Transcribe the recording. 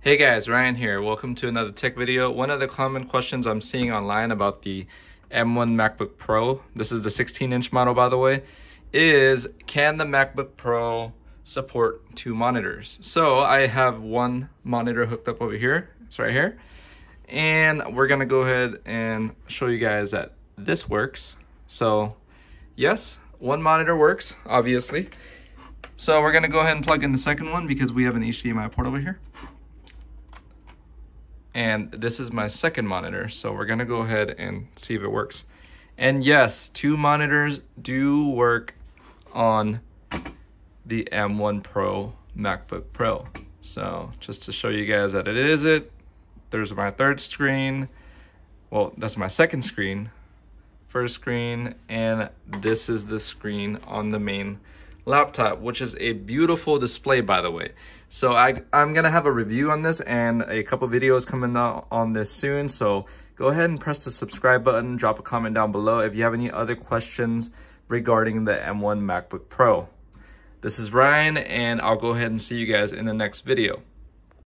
Hey guys, Ryan here. Welcome to another tech video. One of the common questions I'm seeing online about the M1 MacBook Pro, this is the 16-inch model by the way, is can the MacBook Pro support two monitors? So I have one monitor hooked up over here, it's right here, and we're gonna go ahead and show you guys that this works. So yes, one monitor works, obviously. So we're gonna go ahead and plug in the second one because we have an HDMI port over here. And this is my second monitor, so we're gonna go ahead and see if it works. And yes, two monitors do work on the M1 Pro MacBook Pro. So just to show you guys that there's my third screen. Well, that's my second screen, first screen, and this is the screen on the main laptop, which is a beautiful display by the way. So I'm gonna have a review on this and a couple videos coming out on this soon, so go ahead and press the subscribe button, drop a comment down below if you have any other questions regarding the M1 MacBook Pro. This is Ryan, and I'll go ahead and see you guys in the next video.